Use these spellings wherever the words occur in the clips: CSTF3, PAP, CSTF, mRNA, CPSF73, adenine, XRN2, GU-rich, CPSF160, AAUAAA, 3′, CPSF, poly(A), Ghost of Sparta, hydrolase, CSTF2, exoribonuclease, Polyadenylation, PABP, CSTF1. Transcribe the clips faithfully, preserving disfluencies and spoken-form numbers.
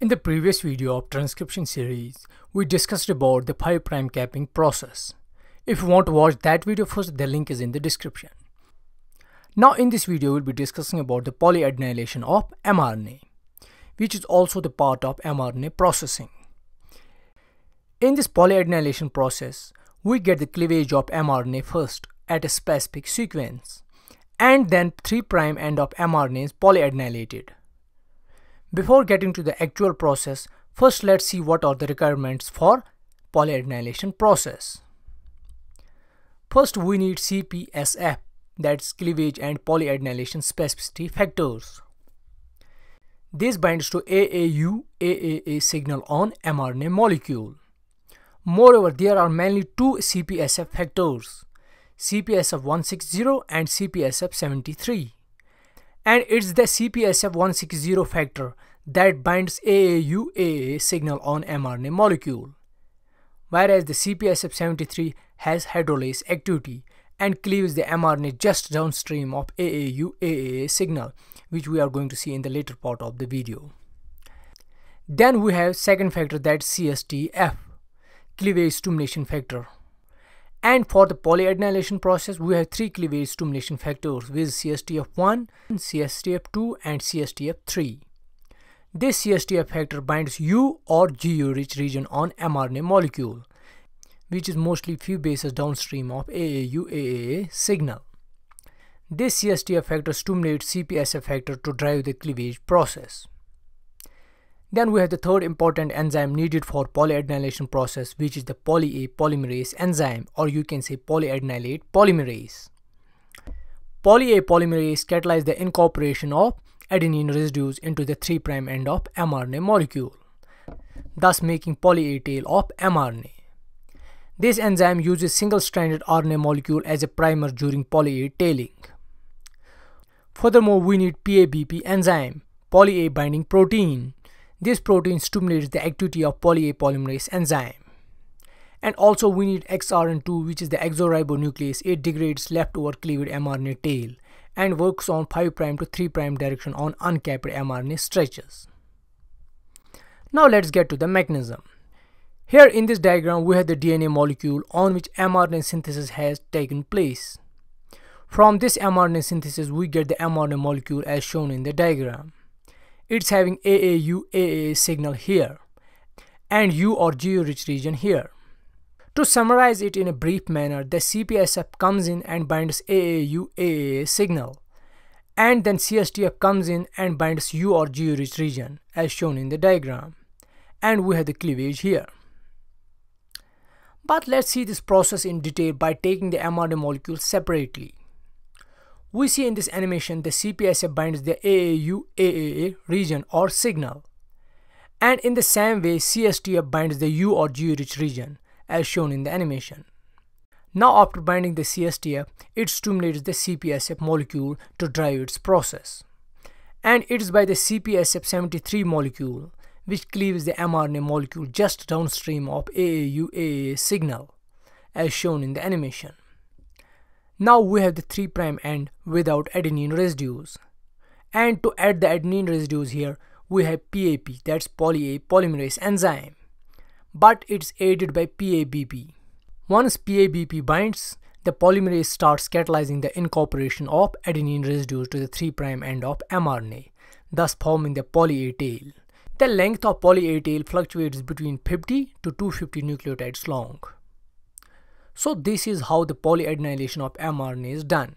In the previous video of transcription series, we discussed about the five prime capping process. If you want to watch that video first, the link is in the description. Now in this video, we'll be discussing about the polyadenylation of mRNA, which is also the part of mRNA processing. In this polyadenylation process, we get the cleavage of mRNA first at a specific sequence, and then three prime end of mRNA is polyadenylated. Before getting to the actual process, first let's see what are the requirements for polyadenylation process. First, we need C P S F, that's cleavage and polyadenylation specificity factors. This binds to A A U A A A signal on mRNA molecule. Moreover, there are mainly two C P S F factors, C P S F one sixty and C P S F seventy-three. And it's the C P S F one sixty factor that binds A A U A A signal on mRNA molecule, whereas the C P S F seventy-three has hydrolase activity and cleaves the mRNA just downstream of A A U A A A signal, which we are going to see in the later part of the video. Then we have second factor, that C S T F, cleavage stimulation factor. And for the polyadenylation process, we have three cleavage stimulation factors with C S T F one, C S T F two and C S T F three. This C S T F factor binds U or G U-rich region on mRNA molecule, which is mostly few bases downstream of A A U A A A signal. This C S T F factor stimulates C P S F factor to drive the cleavage process. Then we have the third important enzyme needed for polyadenylation process, which is the poly(A) polymerase enzyme, or you can say polyadenylate polymerase. poly(A) polymerase catalyzes the incorporation of adenine residues into the three prime end of mRNA molecule, thus making poly(A) tail of mRNA. This enzyme uses single-stranded R N A molecule as a primer during poly(A) tailing. Furthermore, we need P A B P enzyme, poly(A) binding protein. This protein stimulates the activity of poly(A) polymerase enzyme. And also we need X R N two, which is the exoribonuclease. It degrades leftover cleaved mRNA tail and works on five prime to three prime direction on uncapped mRNA stretches. Now let's get to the mechanism. Here in this diagram we have the D N A molecule on which mRNA synthesis has taken place. From this mRNA synthesis we get the mRNA molecule as shown in the diagram. It's having A A U A A signal here and U or G U-rich region here. To summarize it in a brief manner, the C P S F comes in and binds A A U A A signal, and then C S T F comes in and binds U or G U-rich region as shown in the diagram, and we have the cleavage here. But let's see this process in detail by taking the mRNA molecule separately. We see in this animation the C P S F binds the A A U A A A region or signal, and in the same way C S T F binds the U or G U-rich region as shown in the animation. Now after binding the C S T F, it stimulates the C P S F molecule to drive its process, and it is by the C P S F seventy-three molecule which cleaves the mRNA molecule just downstream of A A U A A A signal as shown in the animation. Now we have the three prime end without adenine residues, and to add the adenine residues here we have P A P, that's poly(A) polymerase enzyme, but it's aided by P A B P. Once P A B P binds, the polymerase starts catalyzing the incorporation of adenine residues to the three prime end of mRNA, thus forming the poly(A) tail. The length of poly(A) tail fluctuates between fifty to two hundred fifty nucleotides long. So this is how the polyadenylation of mRNA is done.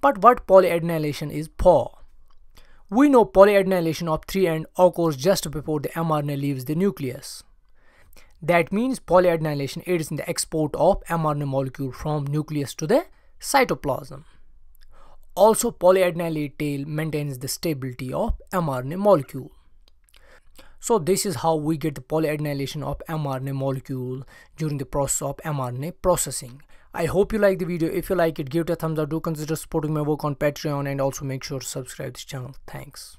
But what polyadenylation is for? We know polyadenylation of three prime end occurs just before the mRNA leaves the nucleus. That means polyadenylation aids in the export of mRNA molecule from nucleus to the cytoplasm. Also, polyadenylate tail maintains the stability of mRNA molecule. So this is how we get the polyadenylation of mRNA molecule during the process of mRNA processing. I hope you like the video. If you like it, give it a thumbs up. Do consider supporting my work on Patreon, and also make sure to subscribe to this channel. Thanks.